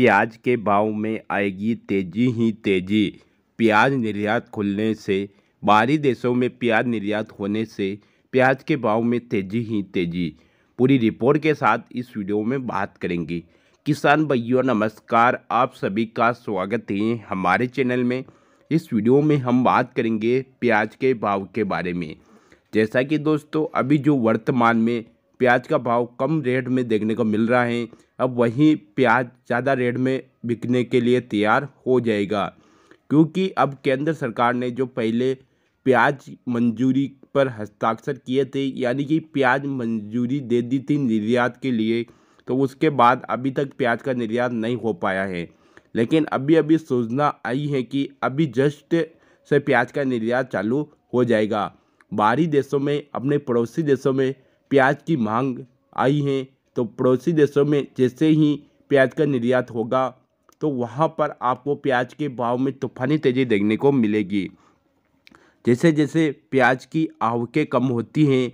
प्याज के भाव में आएगी तेजी ही तेजी। प्याज निर्यात खुलने से, बाहरी देशों में प्याज निर्यात होने से प्याज के भाव में तेजी ही तेजी। पूरी रिपोर्ट के साथ इस वीडियो में बात करेंगे। किसान भाइयों नमस्कार, आप सभी का स्वागत है हमारे चैनल में। इस वीडियो में हम बात करेंगे प्याज के भाव के बारे में। जैसा कि दोस्तों अभी जो वर्तमान में प्याज का भाव कम रेट में देखने को मिल रहा है, अब वही प्याज ज़्यादा रेट में बिकने के लिए तैयार हो जाएगा, क्योंकि अब केंद्र सरकार ने जो पहले प्याज मंजूरी पर हस्ताक्षर किए थे, यानी कि प्याज मंजूरी दे दी थी निर्यात के लिए, तो उसके बाद अभी तक प्याज का निर्यात नहीं हो पाया है। लेकिन अभी अभी सूचना आई है कि अभी जस्ट से प्याज का निर्यात चालू हो जाएगा। बाहरी देशों में, अपने पड़ोसी देशों में प्याज की मांग आई है, तो पड़ोसी देशों में जैसे ही प्याज का निर्यात होगा तो वहाँ पर आपको प्याज के भाव में तूफ़ानी तेज़ी देखने को मिलेगी। जैसे जैसे प्याज की आवकें कम होती हैं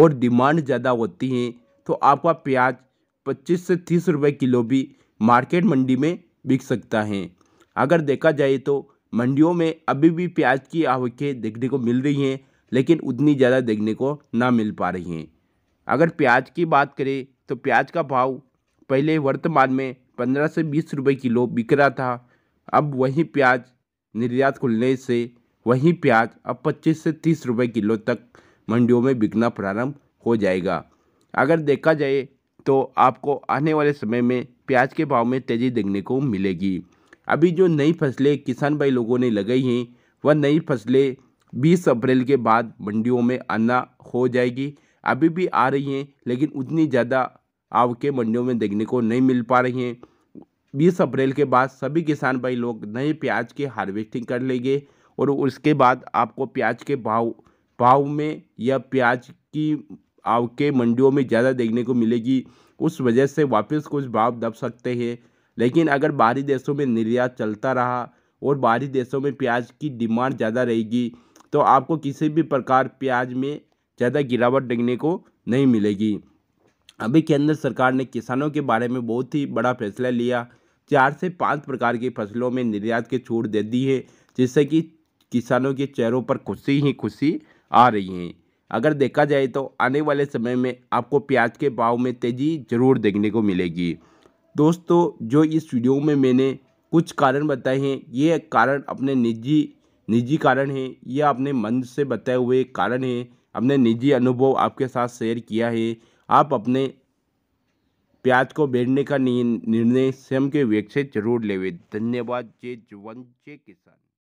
और डिमांड ज़्यादा होती है, तो आपका प्याज 25 से 30 रुपए किलो भी मार्केट मंडी में बिक सकता है। अगर देखा जाए तो मंडियों में अभी भी प्याज की आवकें देखने को मिल रही हैं, लेकिन उतनी ज़्यादा देखने को ना मिल पा रही हैं। अगर प्याज की बात करें तो प्याज का भाव पहले वर्तमान में 15 से 20 रुपए किलो बिक रहा था। अब वही प्याज निर्यात खुलने से वही प्याज अब 25 से 30 रुपए किलो तक मंडियों में बिकना प्रारंभ हो जाएगा। अगर देखा जाए तो आपको आने वाले समय में प्याज के भाव में तेज़ी देखने को मिलेगी। अभी जो नई फसलें किसान भाई लोगों ने लगाई हैं, वह नई फसलें 20 अप्रैल के बाद मंडियों में आना हो जाएगी। अभी भी आ रही हैं, लेकिन उतनी ज़्यादा आवके मंडियों में देखने को नहीं मिल पा रही हैं। 20 अप्रैल के बाद सभी किसान भाई लोग नए प्याज की हार्वेस्टिंग कर लेंगे और उसके बाद आपको प्याज के भाव में या प्याज की आवके मंडियों में ज़्यादा देखने को मिलेगी। उस वजह से वापस कुछ भाव दब सकते हैं। लेकिन अगर बाहरी देशों में निर्यात चलता रहा और बाहरी देशों में प्याज की डिमांड ज़्यादा रहेगी, तो आपको किसी भी प्रकार प्याज में ज़्यादा गिरावट देखने को नहीं मिलेगी। अभी केंद्र सरकार ने किसानों के बारे में बहुत ही बड़ा फैसला लिया। 4 से 5 प्रकार की फसलों में निर्यात की छूट दे दी है, जिससे कि किसानों के चेहरों पर खुशी ही खुशी आ रही है। अगर देखा जाए तो आने वाले समय में आपको प्याज के भाव में तेज़ी ज़रूर देखने को मिलेगी। दोस्तों जो इस वीडियो में मैंने कुछ कारण बताए हैं, ये कारण अपने निजी कारण हैं या अपने मन से बताए हुए कारण हैं। अपने निजी अनुभव आपके साथ शेयर किया है। आप अपने प्याज को बेचने का निर्णय स्वयं के विवेक से जरूर लेवे। धन्यवाद। जय जवान जय किसान।